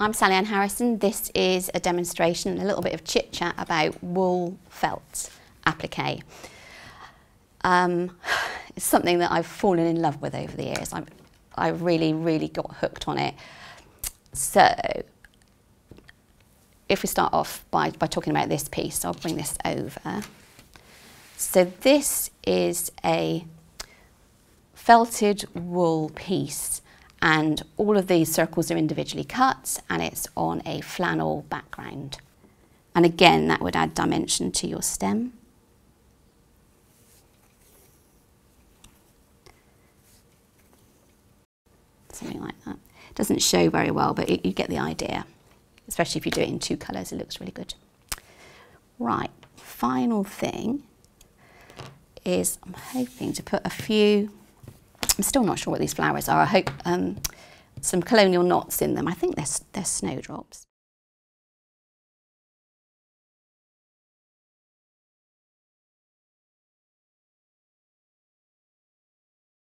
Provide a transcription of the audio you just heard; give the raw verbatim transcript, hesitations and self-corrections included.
I'm Sallieann Harrison. This is a demonstration and a little bit of chit chat about wool felt applique. Um, it's something that I've fallen in love with over the years. I, I really, really got hooked on it. So, if we start off by, by talking about this piece, I'll bring this over. So this is a felted wool piece, and all of these circles are individually cut, and it's on a flannel background. And again, that would add dimension to your stem. Something like that. It doesn't show very well, but it, you get the idea. Especially if you do it in two colours, it looks really good. Right, final thing is I'm hoping to put a few, I'm still not sure what these flowers are, I hope um, some colonial knots in them. I think they're, they're snowdrops.